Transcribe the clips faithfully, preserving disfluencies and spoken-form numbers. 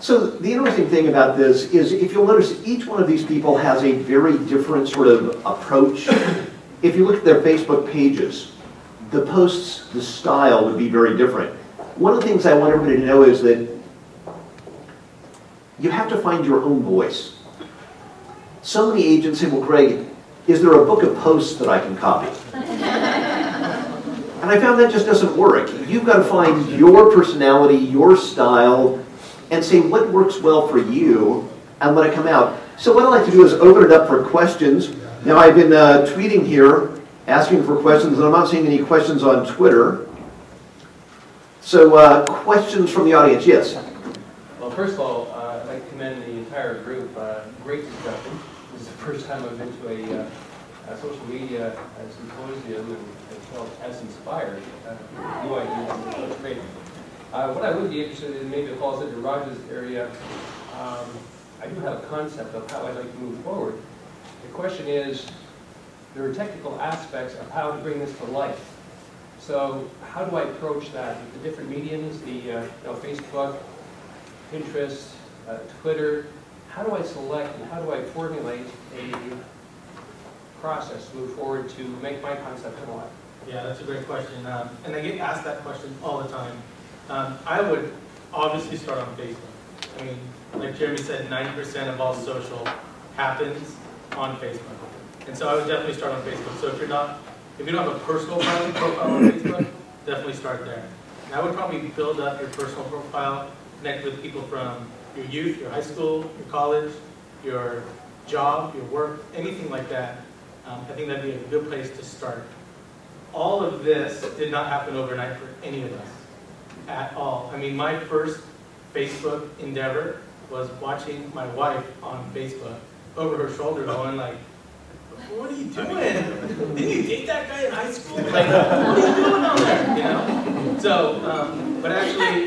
So the interesting thing about this is, if you'll notice, each one of these people has a very different sort of approach. If you look at their Facebook pages, the posts, the style would be very different. One of the things I want everybody to know is that you have to find your own voice. So many agents say, well, Greg, is there a book of posts that I can copy? And I found that just doesn't work. You've got to find your personality, your style, and say what works well for you, and let it come out. So what I'd like to do is open it up for questions. Now, I've been uh, tweeting here, asking for questions, and I'm not seeing any questions on Twitter. So uh, questions from the audience, yes? Well, first of all, uh, I'd like to commend the entire group. Uh, great discussion. This is the first time I've been to a, uh, a social media a symposium, and it felt as inspired. Uh, no idea what great. Uh, what I would be interested in, maybe it falls into Raj's area, um, I do have a concept of how I'd like to move forward. The question is, there are technical aspects of how to bring this to life. So how do I approach that? The different mediums, the uh, you know, Facebook, Pinterest, uh, Twitter, how do I select and how do I formulate a process to move forward to make my concept come alive? Yeah, that's a great question. Um, and I get asked that question all the time. Um, I would obviously start on Facebook. I mean, like Jeremy said, ninety percent of all social happens on Facebook. And so I would definitely start on Facebook. So if you're not, if you don't have a personal profile on Facebook, definitely start there. And I would probably build up your personal profile, connect with people from your youth, your high school, your college, your job, your work, anything like that. Um, I think that'd be a good place to start. All of this did not happen overnight for any of us. At all. I mean, my first Facebook endeavor was watching my wife on Facebook over her shoulder going like, what are you doing? Didn't you date that guy in high school? Like, what are you doing on there? You know? So, um, but actually,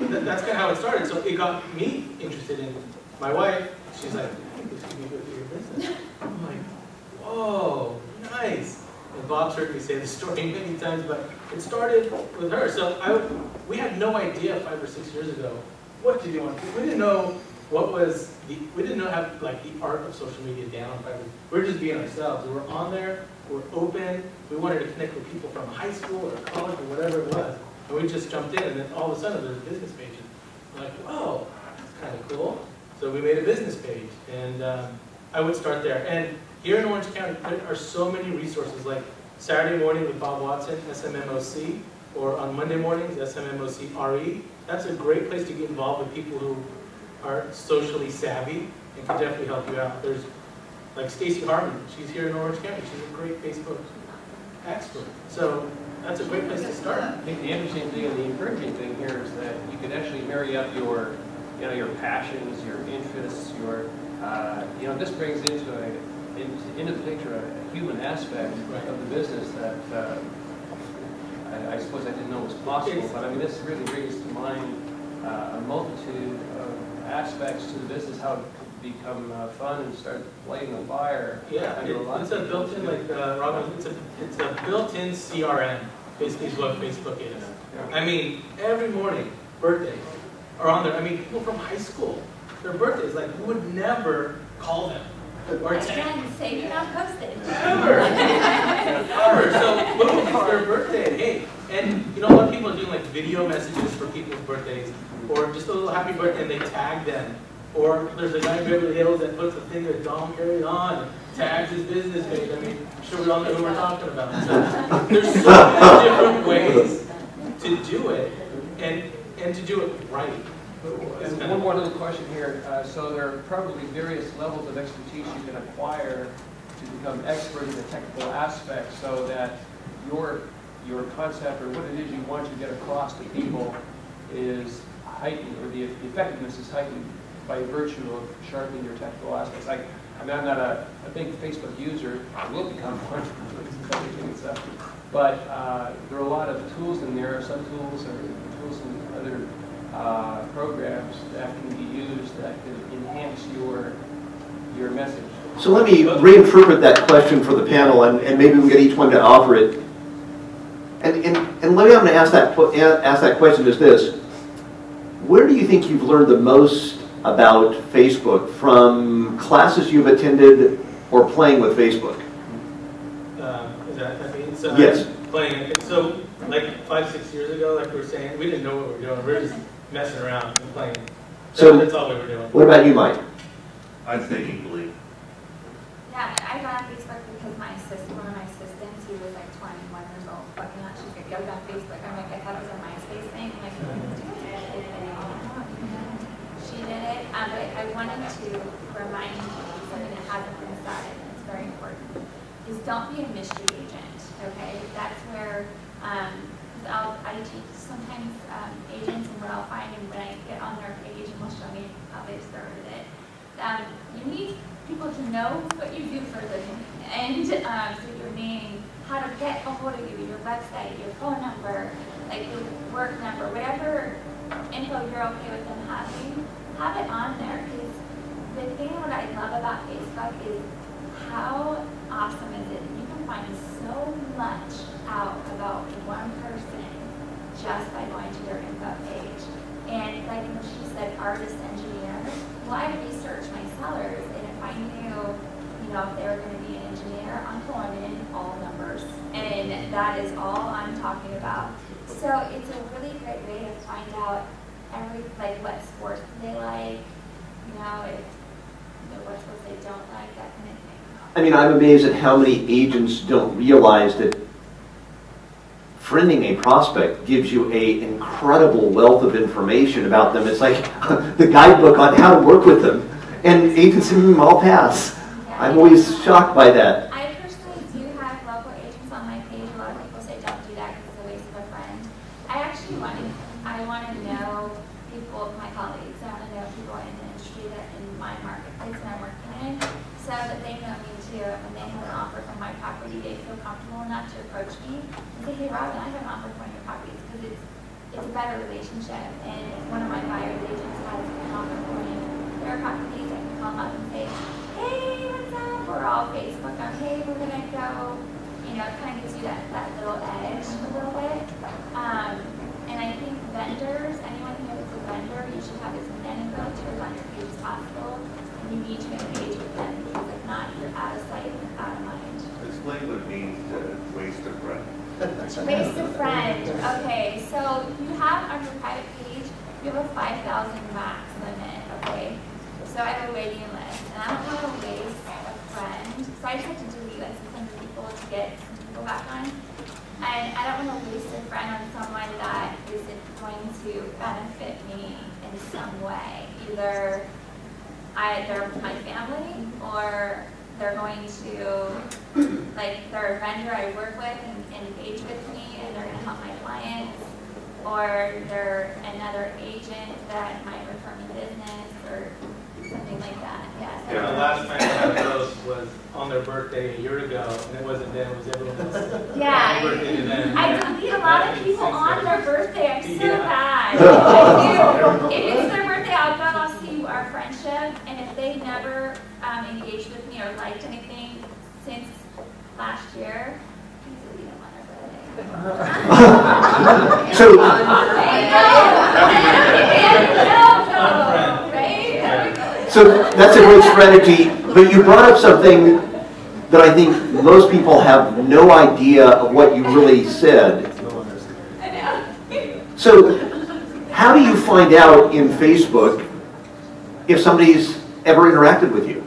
th that's kind of how it started. So it got me interested in my wife. She's like, can you go through your business? I'm like, whoa, nice. And Bob's heard me say this story many times, but it started with her. So I would, we had no idea five or six years ago what to do on Facebook. We didn't know what was the, we didn't know how, like, the art of social media down. We were just being ourselves. We were on there, we were open, we wanted to connect with people from high school or college or whatever it was. And we just jumped in, and then all of a sudden there's a business page. And we're like, whoa, that's kind of cool. So we made a business page, and um, I would start there. And here in Orange County, there are so many resources, like Saturday morning with Bob Watson, S M M O C, or on Monday mornings, S M M O C R E. That's a great place to get involved with people who are socially savvy and can definitely help you out. There's, like, Stacey Harmon, she's here in Orange County. She's a great Facebook expert. So that's a great place to start. I think the interesting thing and the encouraging thing here is that you can actually marry up your, you know, your passions, your interests, your, uh, you know, this brings into a, into the picture a human aspect of the business that uh, I, I suppose I didn't know was possible, but I mean, this really brings to mind uh, a multitude of aspects to the business, how to become uh, fun and start lighting a fire. Yeah, it, a it's a built-in, like uh, Robin, it's a, it's a built-in C R M, basically is what Facebook is. Yeah. I mean, every morning, birthdays are on there. I mean, people from high school, their birthdays, like, who would never call them? Or I can say you're not posted. Ever. Ever. So boom, it's their birthday. Hey, and you know what? People are doing like video messages for people's birthdays, or just a little happy birthday, and they tag them. Or there's a guy in Beverly Hills that puts a thing that Dom carried on, tags his business page. I mean, I'm sure we all know who we're talking about. So there's so many different ways to do it, and and to do it right. And one more little question here. Uh, so there are probably various levels of expertise you can acquire to become expert in the technical aspects, so that your your concept or what it is you want to get across to people is heightened, or the effectiveness is heightened by virtue of sharpening your technical aspects. Like, I mean, I'm not a, a big Facebook user. I will become one, but uh, there are a lot of tools in there. Some tools are tools in other. Uh, programs that can be used that can enhance your your message. So let me reinterpret that question for the panel, and, and maybe we get each one to offer it. And and and let me I'm going to ask that ask that question is this: where do you think you've learned the most about Facebook from classes you've attended or playing with Facebook? Um, is that, I mean, so yes. Playing. So like five, six years ago, like we were saying, we didn't know what we were doing. We were just messing around and playing. So that's all we were doing. What about you, Mike? I'd say equally. Yeah, I got on Facebook because my assistant, one of my assistants, who was like twenty-one years old, fucking out, she's like, "Yo, got Facebook." I'm like, I thought it was a MySpace thing. I'm like, she did it. Um, but I wanted to remind people that it hasn't been started. It's very important. Is don't be a mystery agent. Okay, that's where. Um, I'll, I teach sometimes um, agents, and what I'll find, and when I get on their page, and will show me how they started it. Um, you need people to know what you do for a living, and um, so your name, how to get a hold of you, your website, your phone number, like your work number, whatever info you're okay with them having, have it on there. Because the thing that I love about Facebook is how awesome is it? You can find so much out about one person just by going to their info page. And like she said, artist, engineer. Well, I research my sellers, and if I knew, you know, if they were going to be an engineer, I'm pulling in all numbers, and that is all I'm talking about. So it's a really great way to find out every, like, what sports they like, you know, if, you know, what sports they don't like, that kind of thing. I mean, I'm amazed at how many agents don't realize that friending a prospect gives you an incredible wealth of information about them. It's like the guidebook on how to work with them. And agents, I'll pass. Yeah, I'm always shocked by that. I personally do have local agents on my page. A lot of people say don't do that because it's a waste of a friend. I actually want to, I want to know people, my colleagues. I want to know people in the industry that in my marketplace that I'm working in, so that they know me too. When they have an offer from my property, they feel comfortable enough to approach me. Hey, Robin, I have an offer for one of your properties, because it's, it's a better relationship, and one of my buyer's agents has an offer for me. There are properties I can call them up and say, hey, what's up? We're all Facebook on, hey, we're going to go, you know, it kind of gives you that, that little edge a little bit. Um, and I think vendors, anyone who is a vendor, you should have as many go to a vendor page as possible, and you need to engage with them, because if not, you're out of sight and out of mind. Explain what it means to waste a breath. To waste a friend. Okay, so you have on your private page, you have a five thousand max limit, okay? So I have a waiting list, and I don't want to waste a friend, so I just have to delete like six hundred people to get some people back on. And I don't want to waste a friend on someone that isn't going to benefit me in some way. Either I, they're my family, or they're going to, like, they're a vendor I work with and, and engage with me, and they're going to help my clients, or they're another agent that might refer me business, or something like that. Yeah, so yeah, the last time I was was on their birthday a year ago, and it wasn't them, it was everyone else. Yeah, I delete a lot of people on their birthday. I'm so bad. I do. If it's their birthday, I'll go, I'll see our friendship, and if they never um, engage with me or liked anything since last year. So, no, right? So that's a great strategy, but you brought up something that I think most people have no idea of what you really said. So how do you find out in Facebook if somebody's ever interacted with you?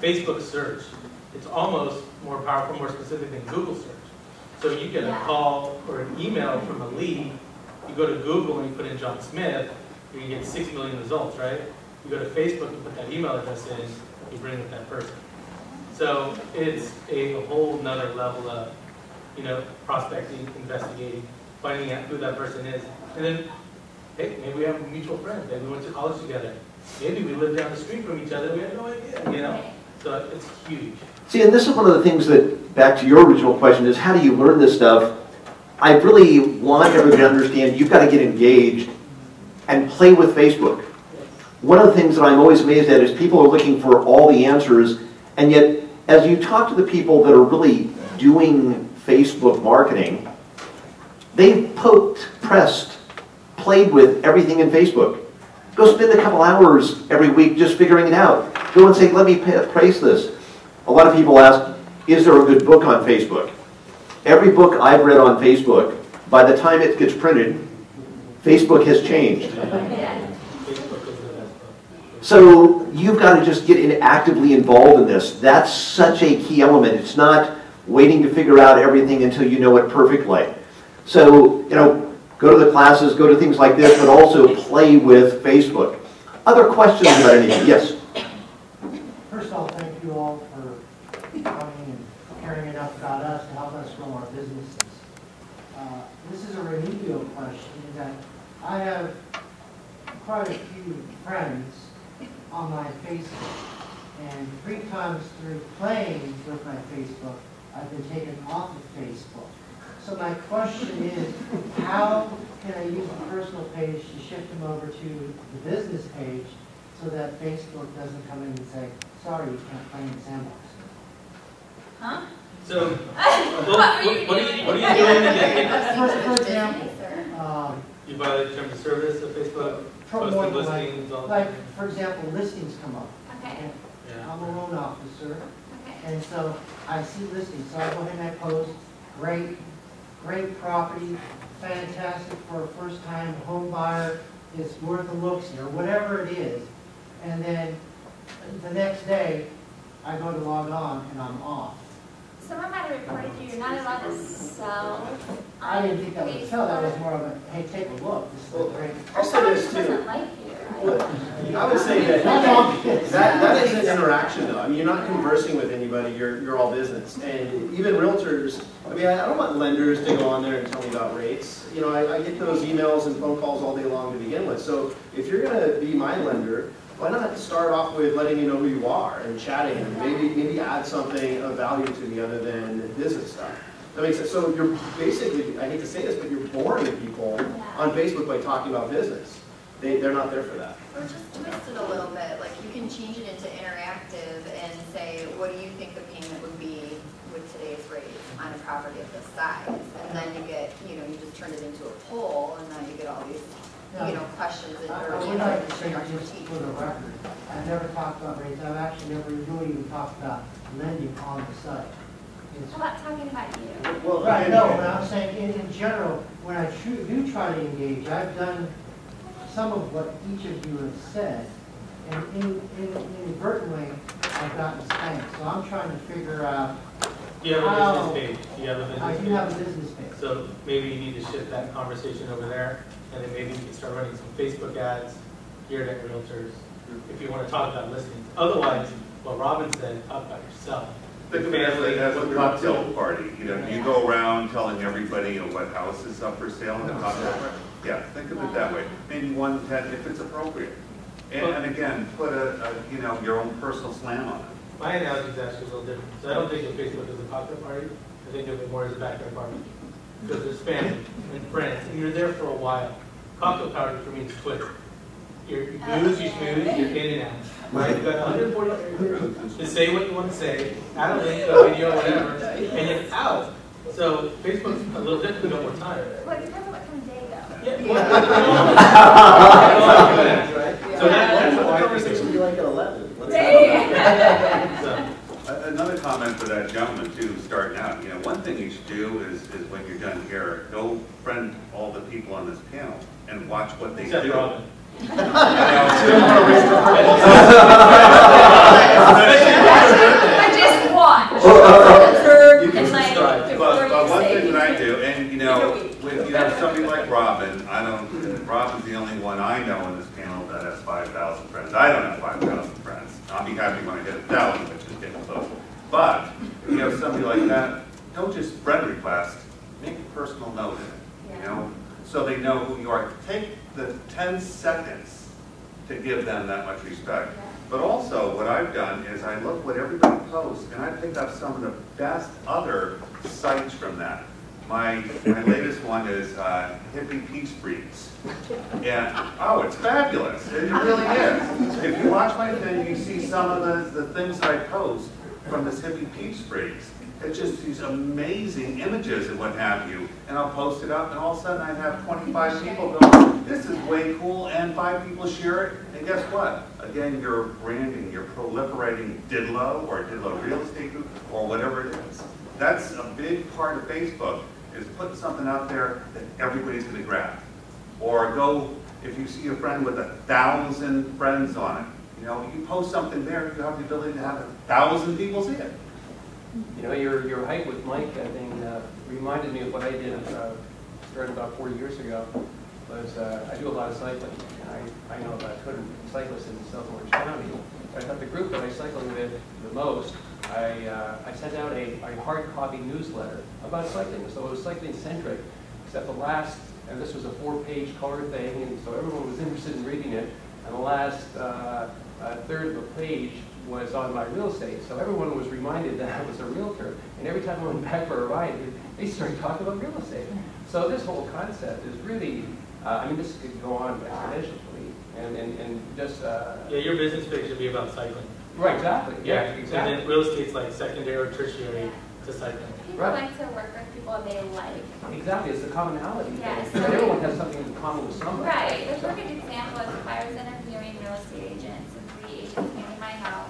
Facebook search, it's almost more powerful, more specific than Google search. So you get a call or an email from a lead, you go to Google and you put in John Smith, you can get six million results, right? You go to Facebook and put that email address in, you bring with that person. So it's a, a whole nother level of, you know, prospecting, investigating, finding out who that person is. And then, hey, maybe we have a mutual friend. Maybe we went to college together. Maybe we live down the street from each other. We have no idea, you know? So it's huge. See, and this is one of the things that, back to your original question, is how do you learn this stuff? I really want everybody to understand you've got to get engaged and play with Facebook. One of the things that I'm always amazed at is people are looking for all the answers, and yet as you talk to the people that are really doing Facebook marketing, they've poked, pressed, played with everything in Facebook. Go spend a couple hours every week just figuring it out. Go and say, let me price this. A lot of people ask, is there a good book on Facebook? Every book I've read on Facebook, by the time it gets printed, Facebook has changed. So you've got to just get in, actively involved in this. That's such a key element. It's not waiting to figure out everything until you know it perfectly. So, you know, go to the classes, go to things like this, but also play with Facebook. Other questions about anything? Yes? First of all, thank you all for coming and caring enough about us to help us grow our businesses. Uh, this is a remedial question that I have quite a few friends on my Facebook, and three times through playing with my Facebook, I've been taken off of Facebook. So my question is, how can I use the personal page to shift them over to the business page so that Facebook doesn't come in and say, sorry, you can't play in the sandbox? Huh? So, what, what, what, are you, what are you doing today? For, for example, um, you violate terms of service of Facebook? From one listings, like, like, for example, listings come up. Okay. Yeah. I'm a loan officer, okay, and so I see listings. So I go ahead and I post, great, great property, fantastic for a first-time home buyer. It's worth the looks here, whatever it is. And then the next day, I go to log on and I'm off. Someone might have reported you. You're not allowed to sell. I didn't think that was sell. That was more of a, hey, take a look. This is well, great. I'll say this too. Like you, right? I would say that that, that is an interaction, though. I mean, you're not conversing with anybody. You're you're all business, and even realtors. I mean, I don't want lenders to go on there and tell me about rates. You know, I, I get those emails and phone calls all day long to begin with. So if you're going to be my lender, why not start off with letting you know who you are and chatting and maybe maybe add something of value to me other than business stuff. That makes sense. So you're basically, I hate to say this, but you're boring people on Facebook by talking about business. They, they're not there for that. Or just twist it a little bit. Like you can change it into interactive and say, what do you think the payment would be with today's rate on a property of this size? And then you get, you know, you just turn it into a poll and then you get all these you know, questions in your I would like to say, just for the record, I've never talked about rates. I've actually never really even talked about lending on the site. It's I'm not talking about you. Well, right, no, but I'm saying in, in general, when I do try to engage, I've done some of what each of you have said, and in, in, inadvertently, I've gotten spanked. So I'm trying to figure out. Do you have how, a business page? Do you have a business I do page? have a business page. So maybe you need to shift that conversation over there. And then maybe you can start running some Facebook ads geared at realtors if you want to talk about listings. Otherwise, what Robin said, talk about yourself. The family has a cocktail party. You know, you go around telling everybody you know, what house is up for sale and the cocktail party. Yeah, think of it that way. Maybe one ten if it's appropriate. And, and again, put a, a you know your own personal slam on it. My analogy is actually a little different. So I don't think of Facebook as a cocktail party. I think of it more as a backyard barbecue. Because there's family and friends, and you're there for a while. Cocktail party for me is Twitter. You're booze, you smooth, you're in and out. Right? You've got one forty-three groups to say what you want to say, add a link, a video, whatever, and you're out. So Facebook's a little different, you got more time. Well, it depends on what kind of day, though. Yeah, well, so that's why the conversation would be like at eleven. Another comment for that gentleman too, starting out. You know, one thing you should do is, is when you're done here, go friend all the people on this panel and watch what they Except do. Robin. I just watch. You can subscribe. But, but one thing that I do, and you know, when you have somebody like Robin, I don't. Robin's the only one I know in this panel that has five thousand friends. I don't have five thousand friends. I'll be happy when I do. with somebody like that, don't just friend request, make a personal note in it, yeah. you know, so they know who you are. Take the ten seconds to give them that much respect. Yeah. But also, what I've done is I look what everybody posts, and I picked up some of the best other sites from that. My, my latest one is uh, Hippie Peace Freaks. And, oh, it's fabulous. It really is. If you watch my thing, you see some of the, the things that I post from this Hippie Peace Freaks. It's just these amazing images and what have you. And I'll post it up, and all of a sudden I have twenty-five people going, this is way cool, and five people share it. And guess what? Again, you're branding, you're proliferating Didelot or Didelot Real Estate Group or whatever it is. That's a big part of Facebook. Is put something out there that everybody's going to grab. Or go, if you see a friend with a thousand friends on it, you know, you post something there, you have the ability to have a thousand people see it. You know, your, your hike with Mike, I think, uh, reminded me of what I did, uh, started about forty years ago, was uh, I do a lot of cycling, and I, I know about two hundred cyclists in South Orange County. I thought the group that I cycled with the most, I, uh, I sent out a, a hard copy newsletter about cycling, so it was cycling centric, except the last, and this was a four page color thing, and so everyone was interested in reading it, and the last uh, uh, third of a page was on my real estate, so everyone was reminded that I was a realtor, and every time I went back for a ride, they started talking about real estate. So this whole concept is really, uh, I mean, this could go on exponentially, and, and, and just... Uh, yeah, your business page should be about cycling. Right, exactly. Yeah, yeah, exactly. And then real estate's like secondary or tertiary yeah. to cycling. People right. like to work with people they like. Exactly, it's the commonality. Yeah, so everyone has something in common with somebody. Right, the perfect example is if I was interviewing real estate agents, and three agents came to my house.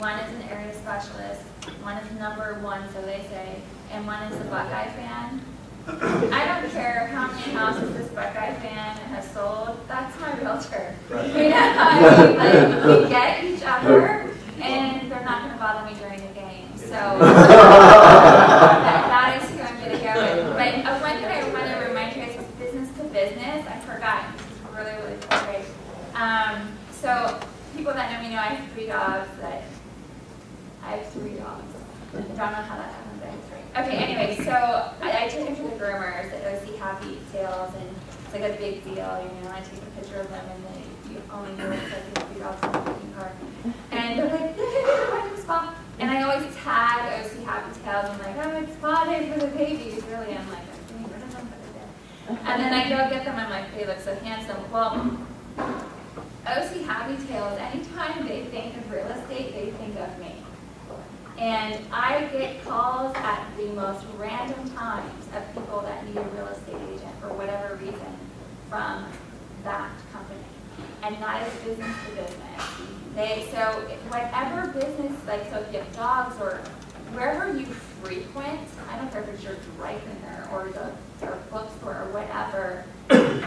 One is an area specialist, one is number one, so they say, and one is a Buckeye fan. I don't care how many houses this Buckeye fan has sold, that's my realtor. Right. You know, I mean, like, we get each other. And they're not going to bother me during the game, so that, that is who I'm going to go with. But uh, one thing I want to remind you guys is business to business. I forgot. It's really, really great. Um, so people that know me know I have three dogs. That I have three dogs. I don't know how that happened, but it's right. Okay, anyway, so I, I took them to the groomers at O C Happy Tails, and it's like a big deal. You know, I take a picture of them, and they you only know it's like these three dogs in the fucking car. And they're like, yeah, and I always tag O C Happy Tails. I'm like, oh, it's spa day for the babies. Really, I'm like, I'm getting rid of them for the day. And then I go get them. I'm like, they look so handsome. Well, O C Happy Tails, anytime they think of real estate, they think of me. And I get calls at the most random times of people that need a real estate agent for whatever reason from that company. And that is business to business. They, so whatever business, like so if you have dogs or wherever you frequent, I don't care if it's your dry cleaner or the or bookstore or whatever,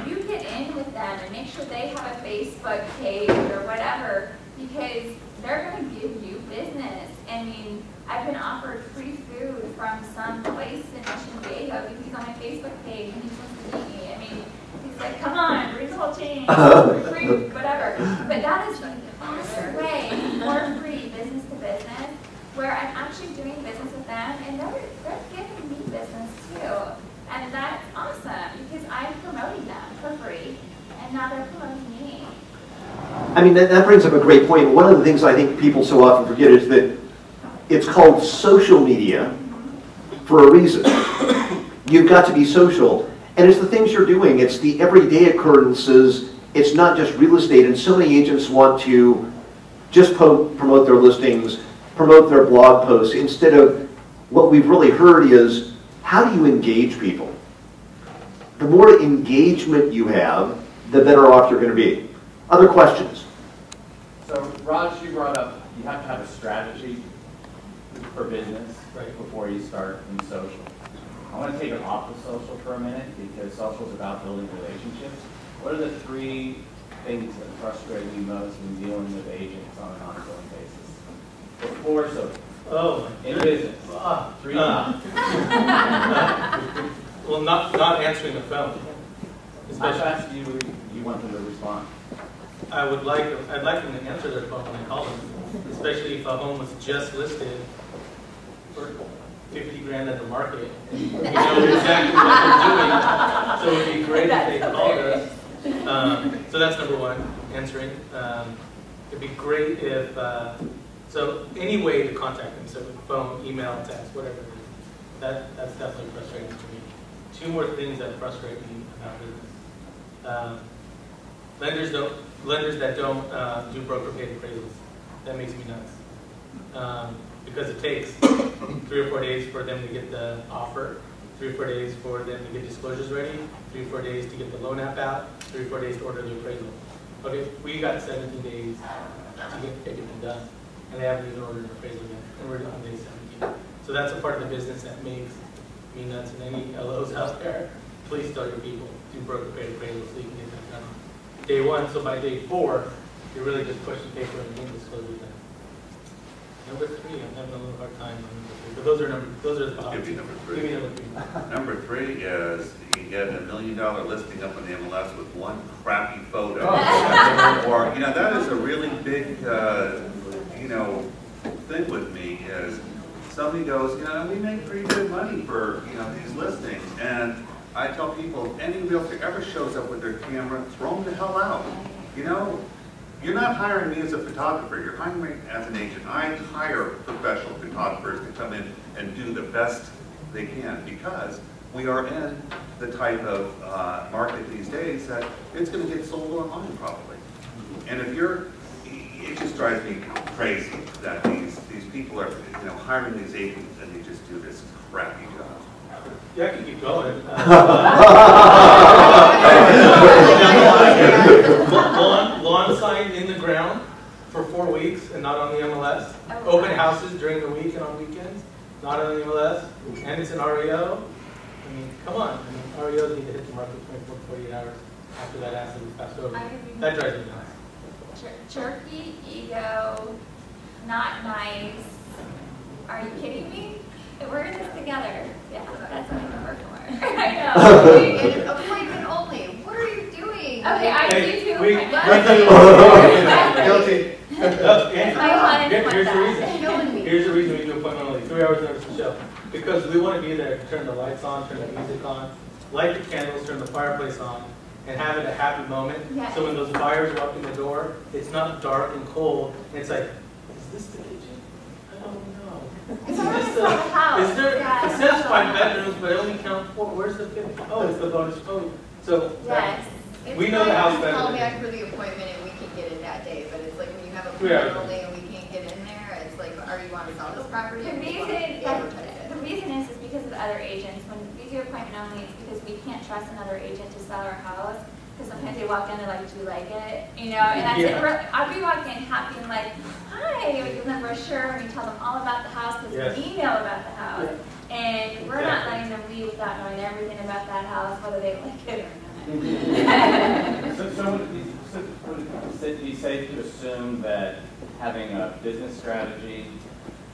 you get in with them and make sure they have a Facebook page or whatever, because they're going to give you business. I mean, I've been offered free food from some place in Mission Diego because he's on my Facebook page and he wants to meet me. I mean, he's like, come on, bring the whole chain, free, whatever. But that is way more free business to business, where I'm actually doing business with them, and they're, they're giving me business too, and that's awesome because I'm promoting them for free, and now they're promoting me. I mean, that, that brings up a great point. One of the things I think people so often forget is that it's called social media for a reason. You've got to be social, and it's the things you're doing. It's the everyday occurrences. It's not just real estate, and so many agents want to just promote their listings, promote their blog posts, instead of what we've really heard is, how do you engage people? The more engagement you have, the better off you're going to be. Other questions? So Raj, you brought up, you have to have a strategy for business right before you start in social. I want to take it off of social for a minute, because social is about building relationships. What are the three things that frustrate you most in dealing with agents on an ongoing basis? Before social. Oh, in business. Uh, three. Uh, uh, well, not not answering the phone. How fast do you you want them to respond? I would like I'd like them to answer their phone when I call them, especially if a home was just listed. Or fifty grand at the market. We know exactly what they're doing, so it would be great if they called us. Um, so that's number one, answering. Um, it'd be great if, uh, so any way to contact them, so phone, email, text, whatever it is. That, that's definitely frustrating to me. Two more things that frustrate me about business. Um, lenders, don't, lenders that don't uh, do broker-paid appraisals. That makes me nuts. Um, because it takes three or four days for them to get the offer, three or four days for them to get disclosures ready, three or four days to get the loan app out, three or four days to order the appraisal. Okay, we got seventeen days to get everything done, and they haven't even ordered an appraisal yet, and we're on day seventeen. So that's a part of the business that makes me nuts. And any L Os out there, please tell your people, do broker-paid appraisals so you can get that done on day one. So by day four, you're really just pushing paper and getting disclosures done. Number three, I'm having a little hard time on number three, but those are number, those are the top. Give me number three. Give me number three. Number three is you get a million dollar listing up on the M L S with one crappy photo. Oh. Or, you know, that is a really big, uh, you know, thing with me is somebody goes, you know, we make pretty good money for, you know, these listings. And I tell people, if any realtor ever shows up with their camera, throw them the hell out, you know? You're not hiring me as a photographer, you're hiring me as an agent. I hire professional photographers to come in and do the best they can because we are in the type of uh, market these days that it's going to get sold online probably. And if you're, it just drives me crazy that these, these people are, you know, hiring these agents and they just do this crappy job. Yeah, I can keep going. Uh, lawn sign in the ground for four weeks and not on the M L S. Oh, open houses during the week and on weekends, not on the M L S. And it's an R E O. I mean, come on. I mean, R E Os need to hit the market twenty-four, forty-eight hours after that asset is passed over. I mean, that drives me nuts. Jerky, ego, not nice. Are you kidding me? We're in this together. Yeah, that's what I can work for. I know. Appointment only. What are you doing? Okay, I hey, do too. We, I love you. Guilty. I wanted to that. Reason. Here's the reason we do appointment only. Three hours notice to show. Because we want to be there, turn the lights on, turn the music on, light the candles, turn the fireplace on, and have it a happy moment. Yes. So when those buyers are up in the door, it's not dark and cold. And it's like, is this the kitchen? It's just a, house. Is there, yeah, it says five bedrooms, but I only count four. Where's the fifth? Oh, it's the bonus code. So yes, that, we know the house better. Call back for the appointment, and we can get in that day. But it's like when you have a appointment only, and we can't get in there. It's like, are you want to sell this property? The reason, yeah, the reason is is because of the other agents. When we do appointment only, it's because we can't trust another agent to sell our house. Because sometimes they walk in, they're like, do you like it? You know, and I said, yeah. I'll be walking in happy and like, hi, we give them a brochure and we tell them all about the house because yes. we know about the house. Yeah. And we're exactly. not letting them leave without knowing everything about that house, whether they like it or not. so, so, would it be, so would it be safe to assume that having a business strategy,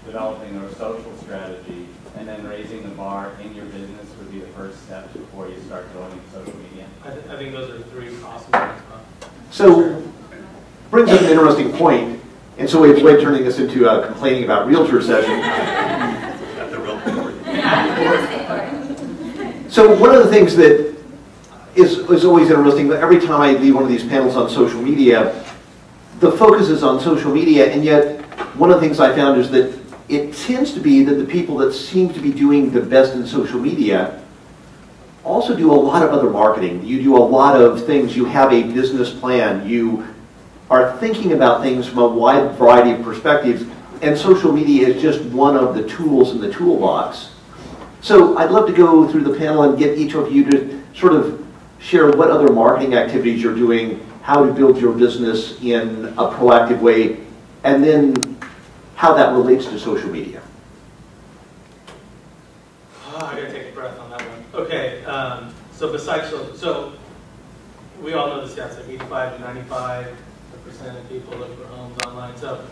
developing a social strategy, and then raising the bar in your business would be the first step before you start going into social media? I, th I think those are three awesome things. So, brings up an interesting point, and so we avoid turning this into a complaining about realtor session. That's a real point. So one of the things that is, is always interesting, but every time I leave one of these panels on social media, the focus is on social media, and yet one of the things I found is that it tends to be that the people that seem to be doing the best in social media also do a lot of other marketing. You do a lot of things. You have a business plan. You are thinking about things from a wide variety of perspectives, and social media is just one of the tools in the toolbox. So I'd love to go through the panel and get each of you to sort of share what other marketing activities you're doing, how to build your business in a proactive way, and then how that relates to social media. Oh, I gotta take a breath on that one. Okay, um, so besides, so, so we all know the stats, like eighty-five to ninety-five percent of people look for homes online. So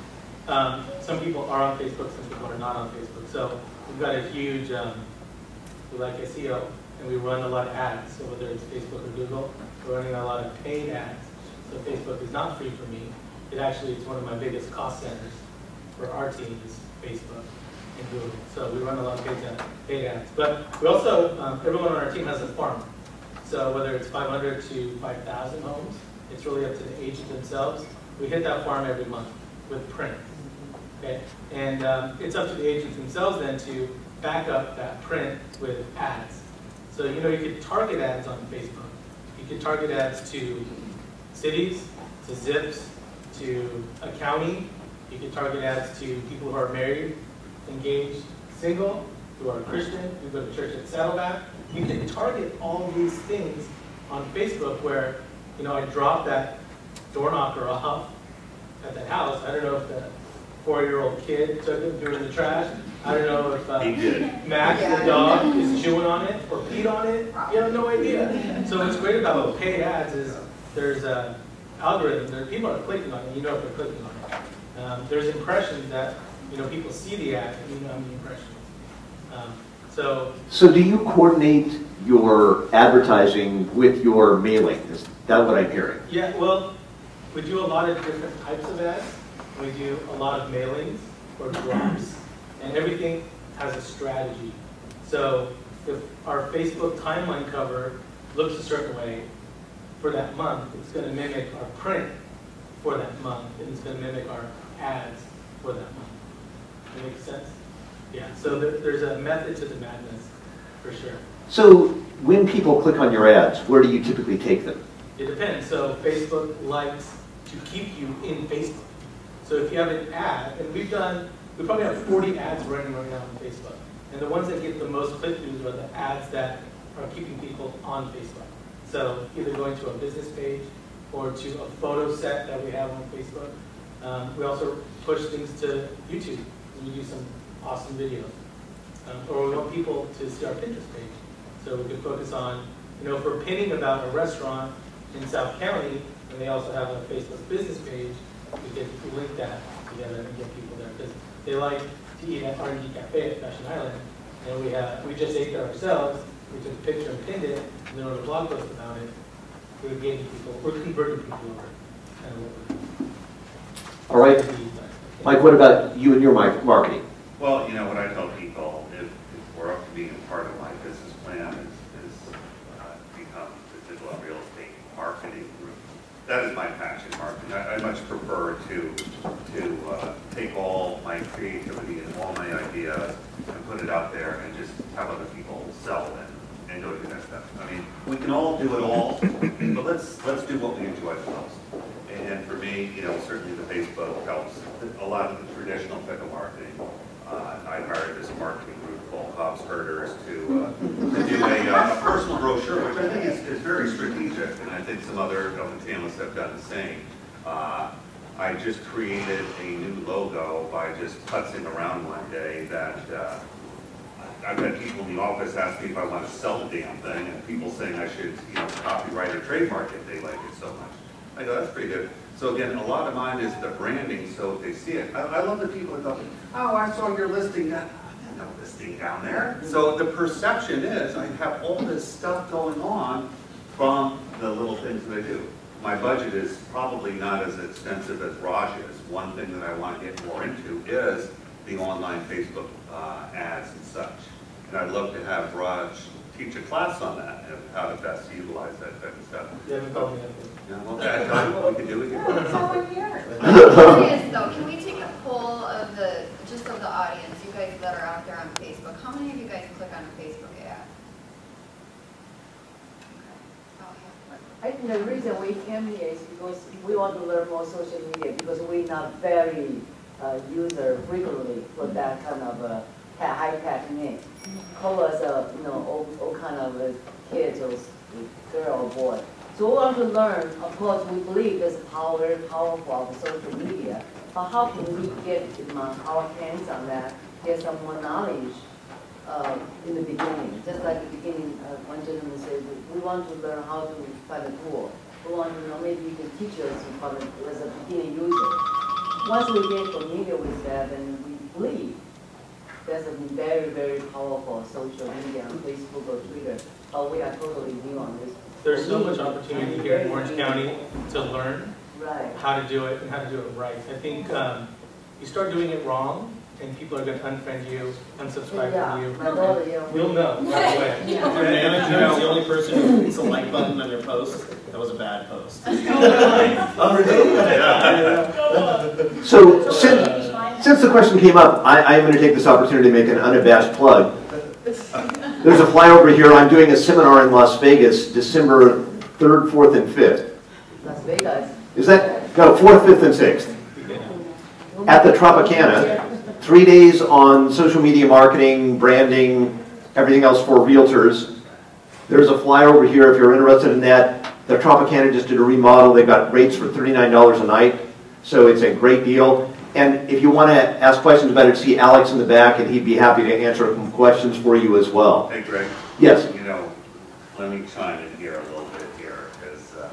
um, some people are on Facebook, some people are not on Facebook. So we've got a huge, um, we like S E O, and we run a lot of ads. So whether it's Facebook or Google, we're running a lot of paid ads. So Facebook is not free for me. It actually is one of my biggest cost centers for our team is Facebook. into, so we run a lot of paid, paid ads. But we also, um, everyone on our team has a farm. So whether it's five hundred to five thousand homes, it's really up to the agent themselves. We hit that farm every month with print. Okay? And um, it's up to the agents themselves then to back up that print with ads. So you know you could target ads on Facebook. You could target ads to cities, to zips, to a county. You could target ads to people who are married, engaged, single, who are Christian, who go to church at Saddleback. You can target all these things on Facebook where, you know, I dropped that door knocker off at that house. I don't know if the four-year-old kid took it, threw it in the trash. I don't know if uh, Max, yeah, the dog, is chewing on it or peed on it. You have no idea. So what's great about paid ads is there's an algorithm. There are people that are clicking on it. You know if they're clicking on it. Um, there's impressions that, you know, people see the ad and you know how many impressions. Um, so, so do you coordinate your advertising with your mailing? Is that what I'm hearing? Yeah, well, we do a lot of different types of ads. We do a lot of mailings or drops. And everything has a strategy. So if our Facebook timeline cover looks a certain way for that month, it's going to mimic our print for that month, and it's going to mimic our ads for that month. That makes sense? Yeah, so there, there's a method to the madness, for sure. So when people click on your ads, where do you typically take them? It depends. So Facebook likes to keep you in Facebook. So if you have an ad, and we've done, we probably have forty ads running right now on Facebook. And the ones that get the most click-throughs are the ads that are keeping people on Facebook. So either going to a business page or to a photo set that we have on Facebook. Um, we also push things to YouTube. We do some awesome videos. Um, or we want people to see our Pinterest page. So we can focus on, you know, if we're pinning about a restaurant in South County, and they also have a Facebook business page, we can link that together and get people there. Because they like to eat at R and D Cafe at Fashion Island, and we have, we just ate there ourselves. We took a picture and pinned it, and then wrote a blog post about it. We're engaging people. We're converting people over. Kind of what we're doing. All right, Mike. What about you and your marketing? Well, you know what I tell people, if, if we're up to being a part of my business plan, is, is uh, become the Didelot Real Estate Marketing Group. That is my passion, marketing. I, I much prefer to to uh, take all my creativity and all my ideas and put it out there and just have other people sell and, and go do that stuff. I mean, we can all do it all, but let's let's do what we enjoy the most. And for me, you know, certainly the Facebook helps. A lot of the traditional type of marketing. Uh, I hired this marketing group called Rob's Herders to, uh, to do a, uh, a personal brochure, which I think is, is very strategic, and I think some other televangelist have done the same. Uh, I just created a new logo by just putzing around one day that uh, I've had people in the office ask me if I want to sell the damn thing, and people saying I should, you know, copyright or trademark it. They like it so much. I go, that's pretty good. So again, a lot of mine is the branding, so if they see it. I, I love the people that go, oh, I saw your listing. I had no listing down there. So the perception is I have all this stuff going on from the little things that I do. My budget is probably not as extensive as Raj's. One thing that I want to get more into is the online Facebook uh, ads and such. And I'd love to have Raj teach a class on that and how to best utilize that type of stuff. You haven't told me anything. Yeah, well, I tell you what we can do with your yeah, someone here. Curious though, can we take a poll of the, just of the audience, you guys that are out there on Facebook, how many of you guys click on a Facebook ad? I think the reason we came here is because we want to learn more social media because we're not very uh, user frequently for that kind of uh, high tech name. Call us, uh, you know, all, all kind of uh, kids or girl or boy. So we want to learn. Of course, we believe this power, very powerful of social media. But how can we get our hands on that? Get some more knowledge. Uh, in the beginning, just like the beginning, uh, one gentleman said, we want to learn how to find a tool. We want to know, maybe you can teach us how to, as a beginning user. Once we get familiar with that, and we believe that's a very, very powerful social media on Facebook or Twitter, but we are totally new on this. There's so much opportunity here in Orange County to learn right. how to do it and how to do it right. I think um, you start doing it wrong, and people are going to unfriend you, unsubscribe yeah. from you. No. you. You'll know, by the way. Yeah. And, and, you know, the only person who hits a like button on your post, that was a bad post. So, since, since the question came up, I, I'm going to take this opportunity to make an unabashed plug. There's a flyover here. I'm doing a seminar in Las Vegas, December third, fourth, and fifth. Las Vegas. Is that? No, fourth, fifth, and sixth. At the Tropicana, three days on social media marketing, branding, everything else for realtors. There's a flyover here if you're interested in that. The Tropicana just did a remodel. They've got rates for thirty-nine dollars a night, so it's a great deal. And if you want to ask questions about it, see Alex in the back, and he'd be happy to answer some questions for you as well. Hey, Greg. Yes? You know, let me chime in here a little bit here, because uh,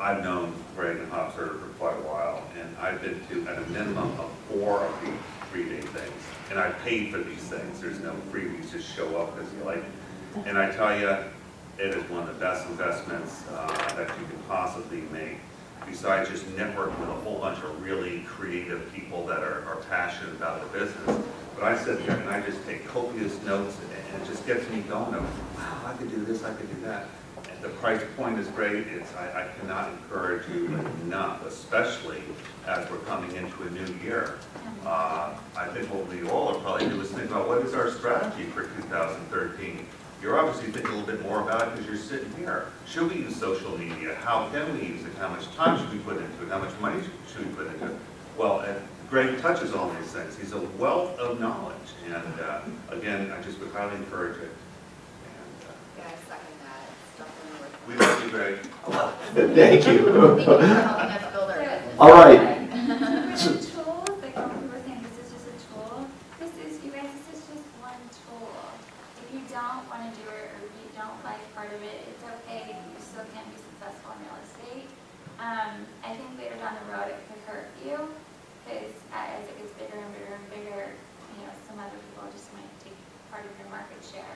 I've known Greg and Hoffer for quite a while. I've been to at a minimum of four of these three-day things, and I paid for these things. There's no freebies; just show up because you like it. And I tell you, it is one of the best investments uh, that you can possibly make. Besides just networking with a whole bunch of really creative people that are, are passionate about the business. But I sit there and I just take copious notes, and it just gets me going. I'm, wow, I could do this, I could do that. And the price point is great. It's I, I cannot encourage you enough, especially as we're coming into a new year. Uh, I think what we all are probably doing is think about what is our strategy for two thousand thirteen. You're obviously thinking a little bit more about it because you're sitting here. Should we use social media? How can we use it? How much time should we put into it? How much money should we put into it? Well, and Greg touches on these things. He's a wealth of knowledge. And uh, again, I just would highly encourage it. And, uh, yeah, I second that. It's definitely worth it. We love you, Greg. I love it. Thank you. Thank you for helping us build our business. All right. It's a tool, like all people were saying, this is just a tool. This is, you guys, this is just one tool. If you don't want to do it or if you don't like part of it, it's okay. You still can't be successful in real estate. Um, I think later down the road it could hurt you because as it gets bigger and bigger and bigger, you know, some other people just might take part of your market share.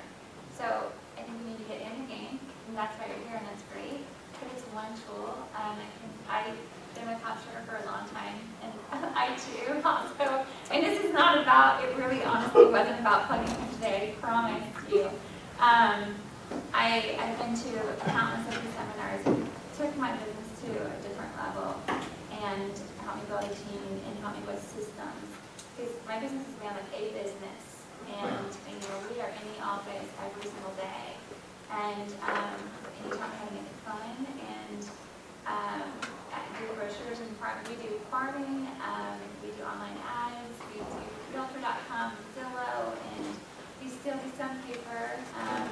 So I think we need to get in the game, and that's why you're here, and that's great. But it's one tool. Um, I can, I, been a contractor for a long time, and I too also. And this is not about, it really honestly wasn't about plugging in today, I promise you. Um, I, I've been to countless of these seminars, took my business to a different level, and helped me build a team and helped me with systems. Because my business is kind of like a business, and you know, we are in the office every single day. And um, you taught me how to make it fun, and um, do brochures and farm. We do farming, um, we do online ads, we do realtor dot com, Zillow, and we still do some paper. Um,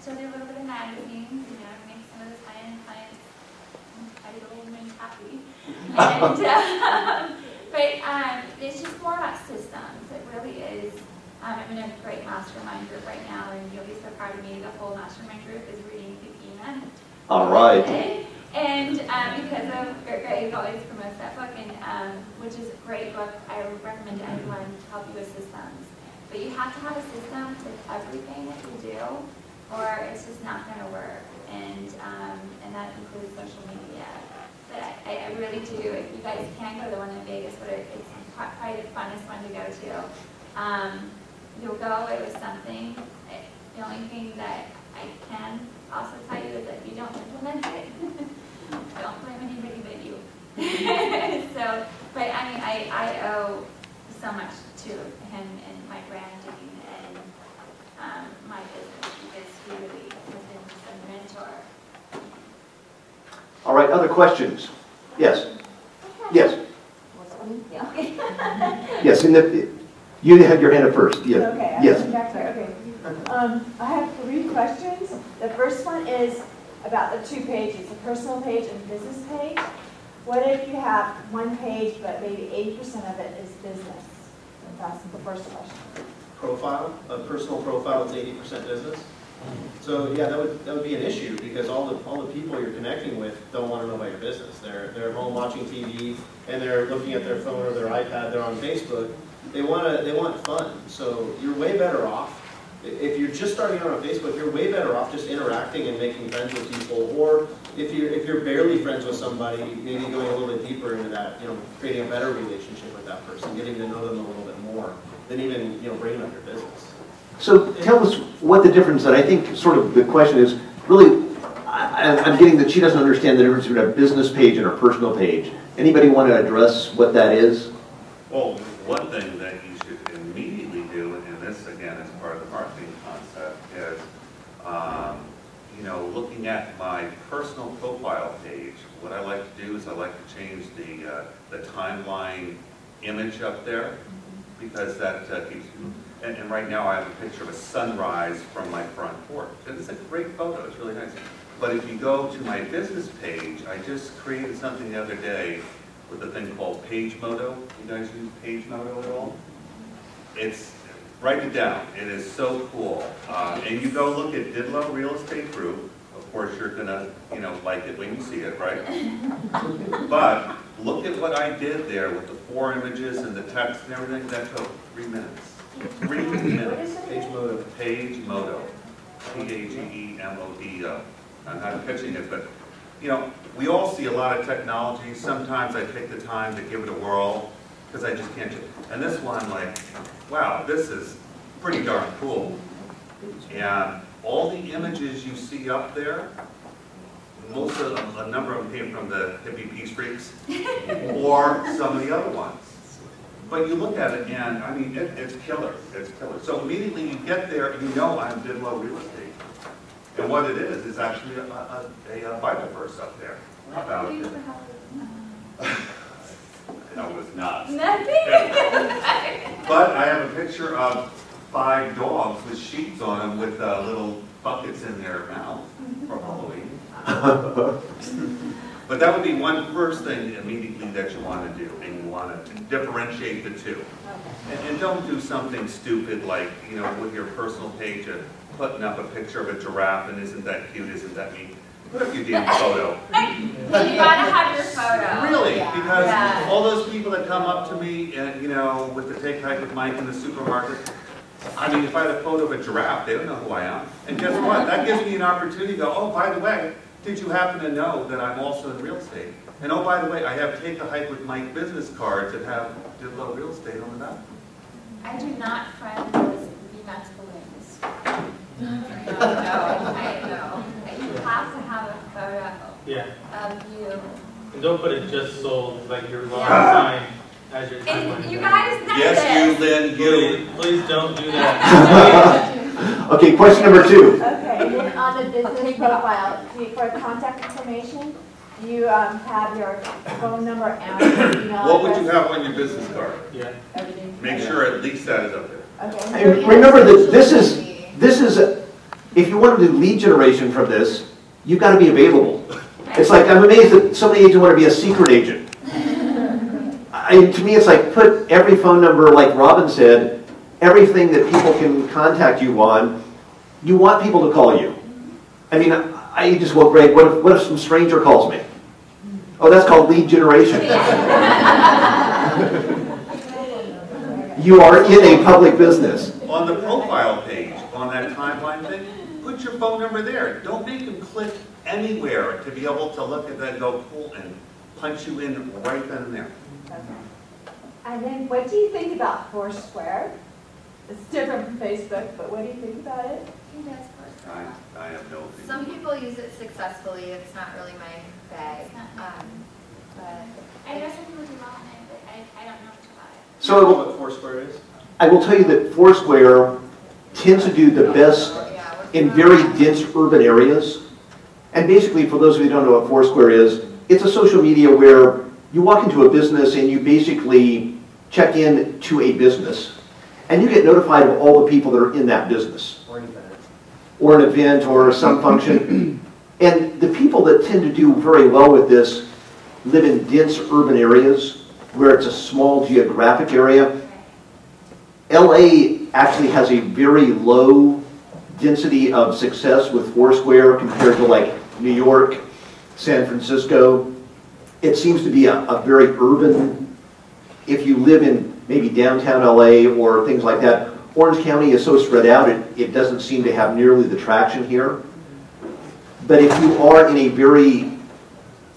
so do a little bit of magazines, you know, make some of those high-end clients. I did a little mini copy. And, um, but um, it's just more about systems. It really is. Um, I'm in a great mastermind group right now, and you'll be so proud of me. The whole mastermind group is reading Pekina. All right. Today. And um, because of Greg always promotes that book, and um, which is a great book, I would recommend to anyone to help you with systems. But you have to have a system to everything that you do, or it's just not going to work. And um, and that includes social media. But I, I really do. If you guys can go to the one in Vegas, but it's probably the funnest one to go to. Um, you'll go away with something. It, the only thing that I can also tell you is that you don't implement it. Don't blame anybody but you. So, but I mean, I, I owe so much to him and my branding and um, my business because he really has been a mentor. All right, other questions? Yes. Yes. Yeah. Yes. In the, you had your hand up first. Yeah. Okay. Yes. Back there. Okay. Um, I have three questions. The first one is about the two pages, the personal page and business page. What if you have one page, but maybe eighty percent of it is business? That's the first question. Profile, a personal profile is eighty percent business. So yeah, that would that would be an issue because all the all the people you're connecting with don't want to know about your business. They're they're home watching T V and they're looking at their phone or their iPad. They're on Facebook. They want to they want fun. So you're way better off If you're just starting out on Facebook, you're way better off just interacting and making friends with people. Or if you're, if you're barely friends with somebody, maybe going a little bit deeper into that, you know, creating a better relationship with that person, getting to know them a little bit more, than even, you know, bringing up your business. So tell us what the difference, that I think sort of the question is, really, I, I'm getting that she doesn't understand the difference between a business page and a personal page. Anybody want to address what that is? Well, one thing that you should immediately do, and this again is part of the marketing concept, is, um, you know, looking at my personal profile page, what I like to do is I like to change the, uh, the timeline image up there, because that uh, keeps you. And, and right now I have a picture of a sunrise from my front porch. And it's a great photo, it's really nice. But if you go to my business page, I just created something the other day with a thing called PageModo. You guys use PageModo at all? It's, write it down, it is so cool. Uh, and you go look at Didelot Real Estate Group. Of course you're gonna, you know, like it when you see it, right? But look at what I did there with the four images and the text and everything. That took three minutes. Three minutes. PageModo. PageModo. P A G E M O D O. I'm not pitching it, but, you know, we all see a lot of technology. Sometimes I take the time to give it a whirl, because I just can't. And this one, like, wow, this is pretty darn cool. And all the images you see up there, most of them, a number of them came from the Hippie Peace Freaks, or some of the other ones. But you look at it and, I mean, it, it's killer, it's killer. So immediately you get there and you know I'm Didelot Real Estate. And what it is, is actually a, a, a, a Bible verse up there. About it. No, it was not. Yeah. But I have a picture of five dogs with sheets on them with uh, little buckets in their mouth for Halloween. But that would be one first thing immediately that you want to do, and you want to differentiate the two. And, and don't do something stupid like, you know, with your personal page of putting up a picture of a giraffe and isn't that cute, isn't that neat? Put up your damn photo. You gotta have your photo. Really, yeah. Because yeah. All those people that come up to me, and you know, with the take hike with Mike in the supermarket, I mean, if I had a photo of a giraffe, they don't know who I am. And guess what? That gives me an opportunity to go, oh, by the way, did you happen to know that I'm also in real estate? And oh, by the way, I have Take a Hike with Mike business cards that have Didelot Real Estate on the back. I do not friend those V MAX balloons. No, no, I know. You have to have a photo yeah. of you. And don't put it just sold, like your long sign. As your and you guys, that's yes, it. You, then you. Please, please don't do that. Okay, question number two. Okay, on the business profile, do you, for contact information, do you um, have your phone number and email? What would you have on your business card? Yeah. Everything. Make sure at least that is up there. Okay. And remember that this is this is a, if you want to do lead generation from this, you've got to be available. It's like I'm amazed that so many agents want to be a secret agent. I, to me, it's like put every phone number, like Robin said. Everything that people can contact you on, you want people to call you. I mean, I just, well, Greg, what if, what if some stranger calls me? Oh, that's called lead generation. You are in a public business. On the profile page, on that timeline thing, put your phone number there. Don't make them click anywhere to be able to look at that and go, cool, and punch you in right then and there. Okay. And then what do you think about Foursquare? It's different from Facebook, but what do you think about it? Who does Foursquare? I, I have no opinion. Some people use it successfully. It's not really my bag. Um, but I know some people do well on it, but I, I don't know much about it. So, you know what Foursquare is? I will tell you that Foursquare tends to do the best in very dense urban areas. And basically, for those of you who don't know what Foursquare is, it's a social media where you walk into a business and you basically check in to a business. And you get notified of all the people that are in that business. Or an event. Or an event or some function. And the people that tend to do very well with this live in dense urban areas where it's a small geographic area. L A actually has a very low density of success with Foursquare compared to like New York, San Francisco. It seems to be a, a very urban, if you live in maybe downtown L A or things like that, Orange County is so spread out, it, it doesn't seem to have nearly the traction here. But if you are in a very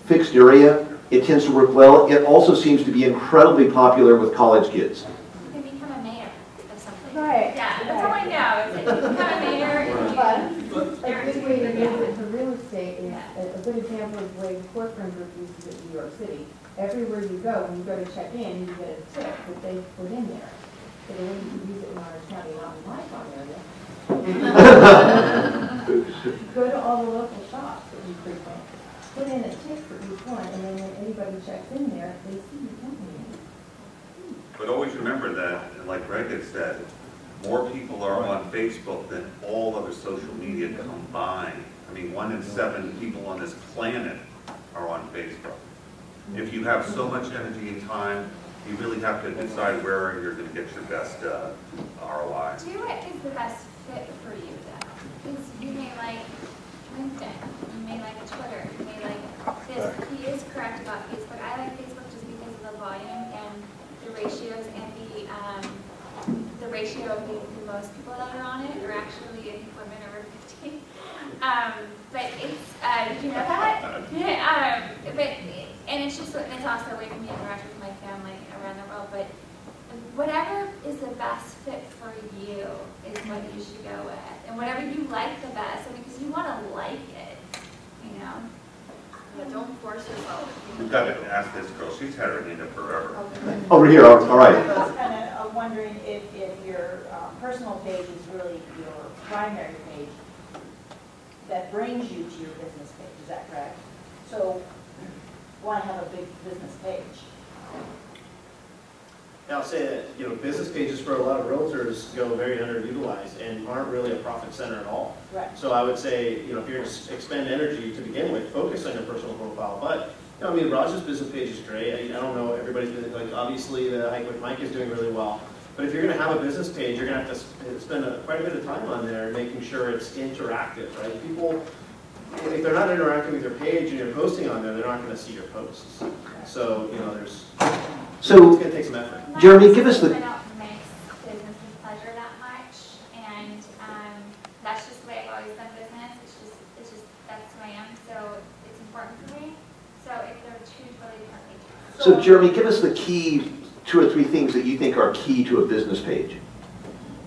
fixed area, it tends to work well. It also seems to be incredibly popular with college kids. You can become a mayor of something. Right. Yeah, that's all I know. It's like you become a mayor and right. you but, but a good way to get into real estate is yeah. a, a good example of the way the Corcoran Group uses it in New York City. Everywhere you go, when you go to check in, you get a tip that they put in there. So they wouldn't use it in Orange County on my phone area. Go to all the local shops that you frequent. Put in a tip for each one, and then when anybody checks in there, they see you coming in. But always remember that, and like Greg had said, more people are on Facebook than all other social media combined. I mean, one in seven people on this planet are on Facebook. If you have so much energy and time, you really have to decide where you're going to get your best uh, R O I. Do what is the best fit for you, though. Because you may like LinkedIn, you may like Twitter, you may like this. He is correct about Facebook. I like Facebook just because of the volume and the ratios and the um, the ratio of the, the most people that are on it are actually I think women over fifty. Um, but it's uh, did you know that? Yeah. Um, but and it's just it's also a way for me to interact with my family around the world. But whatever is the best fit for you is what you should go with, and whatever you like the best, because you want to like it, you know. But don't force yourself. You've got to ask this girl. She's had her hand up forever. Okay. Over here. All right. I was kind of wondering if, if your um, personal page is really your primary page that brings you to your business page. Is that correct? So, why have a big business page? I'll say that, you know, business pages for a lot of realtors go very underutilized and aren't really a profit center at all. Right. So I would say, you know, if you're going to expend energy to begin with, focus on your personal profile. But, you know, I mean, Raj's business page is great. I, I don't know everybody's business, like, obviously, the Hike with Mike is doing really well. But if you're going to have a business page, you're going to have to spend a, quite a bit of time on there making sure it's interactive, right? People, if they're not interacting with your page and you're posting on there, they're not going to see your posts. So, you know, there's... So, it's going to take some effort. Jeremy, give us the... I don't mix business and pleasure that much, and um, that's just the way I've always done business. It's just, it's just, that's who I am, so it's important for me. So, if there are two totally different pages. So, Jeremy, give us the key, two or three things that you think are key to a business page.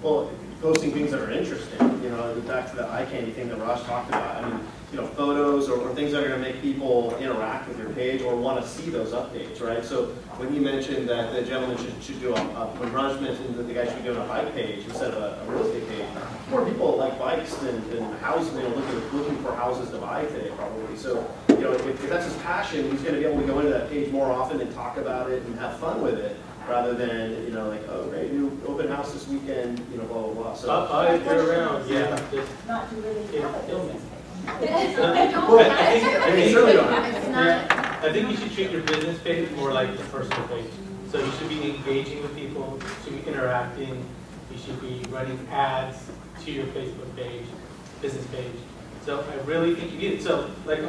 Well, posting things that are interesting, you know, back to the eye candy thing that Raj talked about. I mean, you know, photos or, or things that are going to make people interact with your page or want to see those updates, right? So when you mentioned that the gentleman should, should do a, a, when Raj mentioned that the guy should do a bike page instead of a, a real estate page, more people like bikes than, than houses, you know, looking, looking for houses to buy today probably. So, you know, if, if that's his passion, he's going to be able to go into that page more often and talk about it and have fun with it. Rather than, you know, like, oh, great new open house this weekend, you know, blah, blah, blah. So I get around, yeah. Not to really have a business page. I think you should treat your business page more like a personal page. So you should be engaging with people, you should be interacting, you should be running ads to your Facebook page, business page. So I really think you need it. So, like,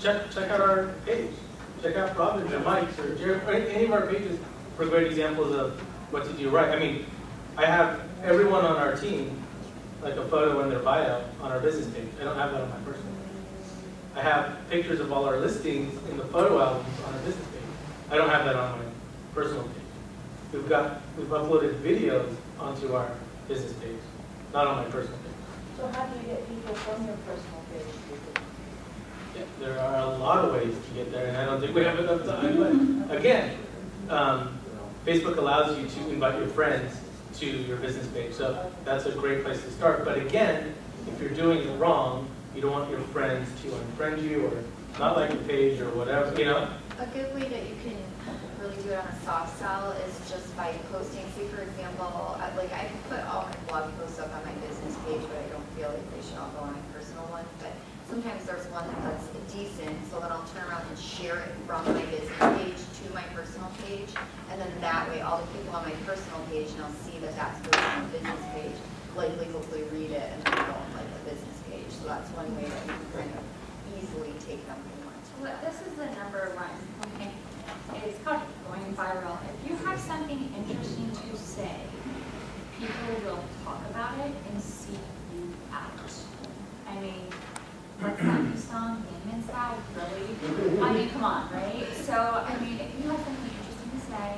check, check out our page. Check out Robin or Mike's or Jerry, or any of our pages. For great examples of what to do right. I mean, I have everyone on our team, like a photo in their bio on our business page. I don't have that on my personal page. I have pictures of all our listings in the photo albums on our business page. I don't have that on my personal page. We've got, we've uploaded videos onto our business page, not on my personal page. So how do you get people from your personal page to your business page? Yeah, there are a lot of ways to get there, and I don't think we have enough time, but again, um, Facebook allows you to invite your friends to your business page, so that's a great place to start. But again, if you're doing it wrong, you don't want your friends to unfriend you or not like your page or whatever, you know? A good way that you can really do it on a soft sell is just by posting. Say, for example, I, like I put all my blog posts up on my business page, but I don't feel like they should all go on my personal one. But sometimes there's one that's decent, so then I'll turn around and share it from my business page to my personal page, and then that way all the people on my personal page now see that that's going on the business page, likely hopefully read it, and then go on like the business page. So that's one way that you can kind of easily take them from one to another. This is the number one, okay? It's called going viral. If you have something interesting to say, people will talk about it and see you out. I mean, what's that new song? Women's side, really? I mean, come on, right? So, I mean, if you have something interesting to say,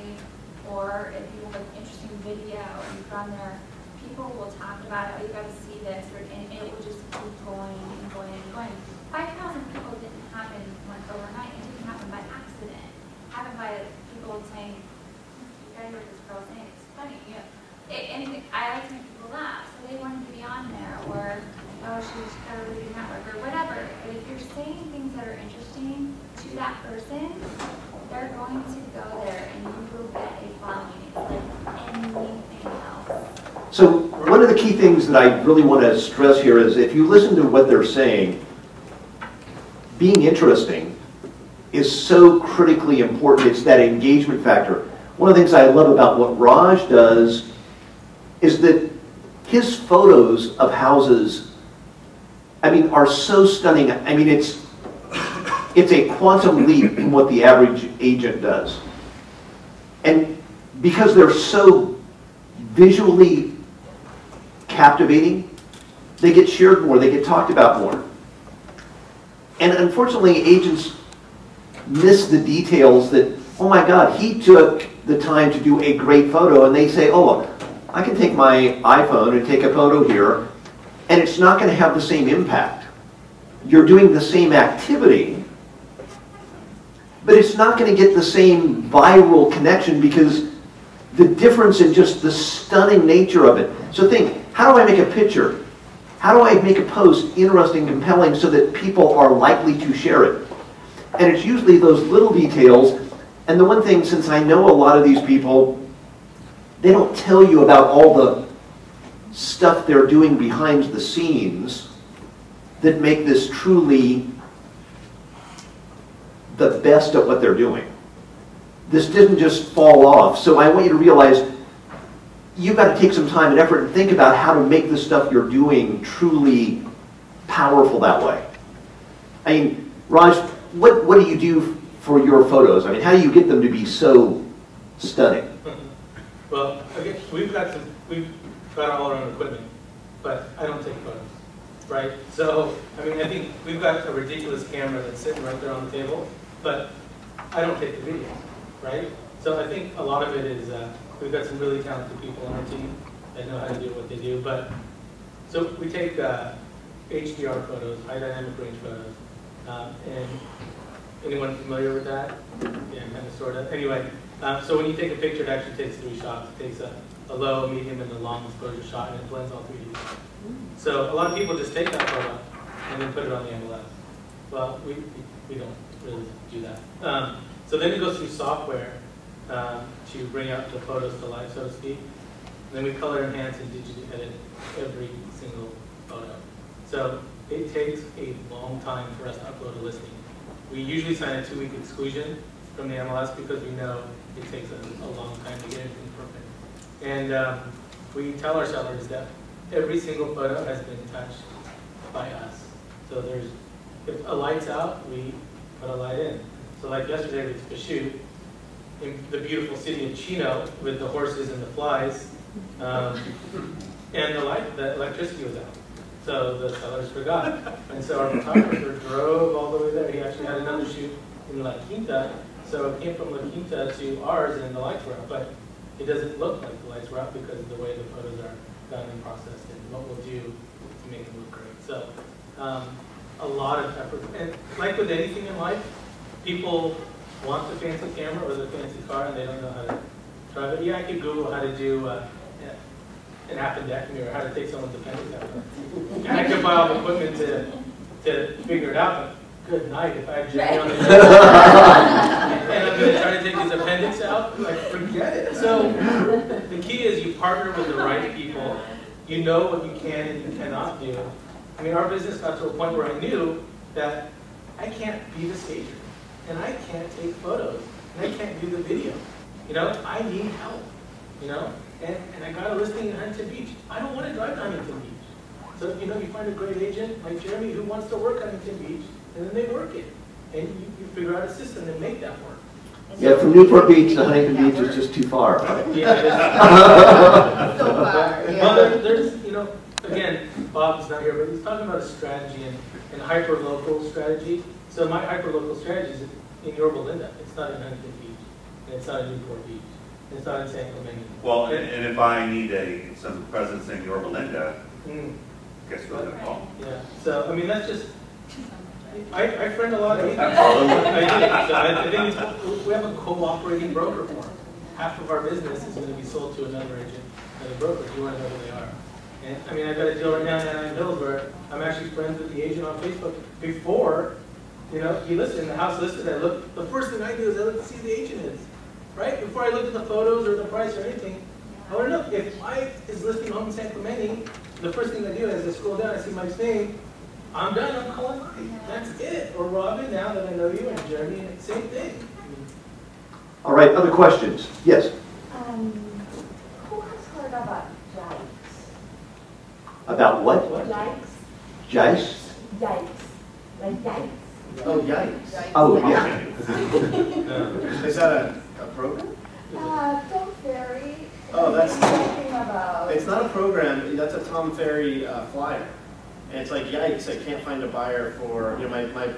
or if you have an interesting video and you've gone there, people will talk about it. Oh, you got to see this, or, and, and it will just keep going and going and going. five thousand people didn't happen once overnight. It didn't happen by accident. It happened by people saying, you guys heard this girl saying it's funny. You know, it, anything, I like to make people laugh, so they wanted to be on there, or oh, she's got a really good network, or whatever. But if you're saying things that are interesting to that person, they're going to go there, and you will get a following. It's like anything else. So one of the key things that I really want to stress here is if you listen to what they're saying, being interesting is so critically important. It's that engagement factor. One of the things I love about what Raj does is that his photos of houses, I mean, are so stunning. I mean, it's, it's a quantum leap in what the average agent does. And because they're so visually captivating, they get shared more, they get talked about more. And unfortunately, agents miss the details that, oh my God, he took the time to do a great photo, and they say, oh, I can take my iPhone and take a photo here, and it's not going to have the same impact. You're doing the same activity, but it's not going to get the same viral connection because the difference in just the stunning nature of it. So think, how do I make a picture? How do I make a post interesting, compelling, so that people are likely to share it? And it's usually those little details. And the one thing, since I know a lot of these people, they don't tell you about all the stuff they're doing behind the scenes that make this truly the best at what they're doing. This didn't just fall off. So I want you to realize you've got to take some time and effort and think about how to make the stuff you're doing truly powerful that way. I mean, Raj, what, what do you do for your photos? I mean, how do you get them to be so stunning? Well, I guess we've got, some, we've got all our own equipment, but I don't take photos, right? So, I mean, I think we've got a ridiculous camera that's sitting right there on the table, but I don't take the videos, right? So I think a lot of it is, uh, we've got some really talented people on our team that know how to do what they do, but, so we take uh, H D R photos, high dynamic range photos, um, and anyone familiar with that? Yeah, kind of, sort of, anyway. Uh, so when you take a picture, it actually takes three shots. It takes a, a low, a medium, and a long exposure shot, and it blends all three of these. So a lot of people just take that photo and then put it on the M L S. Well, we, we don't really do that. Um, so then it goes through software um, to bring out the photos to life, so to speak. And then we color enhance and digitally edit every single photo. So it takes a long time for us to upload a listing. We usually sign a two-week exclusion from the M L S because we know it takes a, a long time to get everything perfect. And um, we tell our sellers that every single photo has been touched by us. So there's, if a light's out, we put a light in. So like yesterday, we took a shoot in the beautiful city of Chino with the horses and the flies, um, and the light, the electricity was out. So the sellers forgot. And so our photographer drove all the way there. He actually had another shoot in La Quinta. So it came from La Quinta to ours, and the lights were out, but it doesn't look like the lights were out because of the way the photos are done and processed and what we'll do to make them look great. So um, a lot of effort. And like with anything in life, people want the fancy camera or the fancy car, and they don't know how to drive it. Yeah, I could Google how to do uh, an appendectomy or how to take someone's appendix out. And I could buy all the equipment to, to figure it out. Good night, if I had Jimmy on the table, and I'm going to try to take his appendix out, like, forget it. So the key is you partner with the right people. You know what you can and you cannot do. I mean, our business got to a point where I knew that I can't be the stager, and I can't take photos, and I can't do the video. You know, I need help, you know? And, and I got a listing in Huntington Beach. I don't want to drive to Huntington Beach. So, you know, you find a great agent like Jeremy who wants to work on Huntington Beach, and then they work it. And you, you figure out a system to make that work. Yeah, from Newport Beach to Huntington Beach is just too far, right? Yeah. So far. Yeah. Well, there, there's, you know, again, Bob's not here, but he's talking about a strategy and, and hyper-local strategy. So my hyper-local strategy is in Yorba Linda. It's not in Huntington Beach. And it's not in Newport Beach. And it's not in San Clemente. Well, and, and if I need a some presence in Yorba Linda, mm. guess who I'm going to call? Yeah. So, I mean, that's just... I, I friend a lot of people. I think it's, we have a cooperating broker form. Half of our business is going to be sold to another agent, another broker. You want to know who they are. And I mean, I've got a deal right now in Anaheim Hills where I'm actually friends with the agent on Facebook. Before, you know, he listed in the house listed. I looked. The first thing I do is I look to see who the agent is, right? Before I look at the photos or the price or anything, I want to know if Mike is listing home in San Clemente. The first thing I do is I scroll down. I see Mike's name. I'm done, I'm calling Mike. That's it. Or Robin, now that I know you, and Jeremy, and same thing. All right, other questions? Yes? Um, who has heard about Jikes? About what? what? Jikes. Jikes? Jikes. Like Jikes. Oh, Yikes. Yikes. Oh, yeah. Is that a, a program? Uh, Tom Ferry. Oh, that's... About. It's not a program. That's a Tom Ferry uh, flyer. And it's like, yikes, I can't find a buyer for, you know, my, my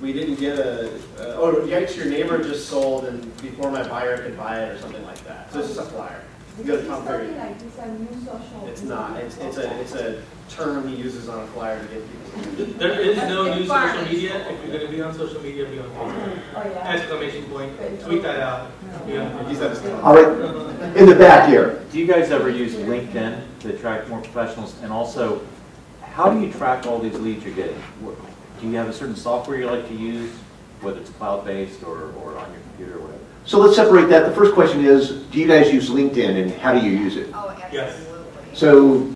we didn't get a, uh, oh, yikes, your neighbor just sold and before my buyer could buy it or something like that. So this is a flyer. You go to Tom Ferry. Like it's a new social. It's not. It's, it's, a, it's a term he uses on a flyer to get people. There is no new social media. If you're going to be on social media, be on Facebook. Oh, yeah. Exclamation point. Tweet that out. Yeah. He's all right. In the back here. Do you guys ever use LinkedIn to attract more professionals? And also, how do you track all these leads you're getting? Do you have a certain software you like to use, whether it's cloud-based or, or on your computer or whatever? So let's separate that. The first question is, do you guys use LinkedIn and how do you use it? Oh, absolutely. Yes. So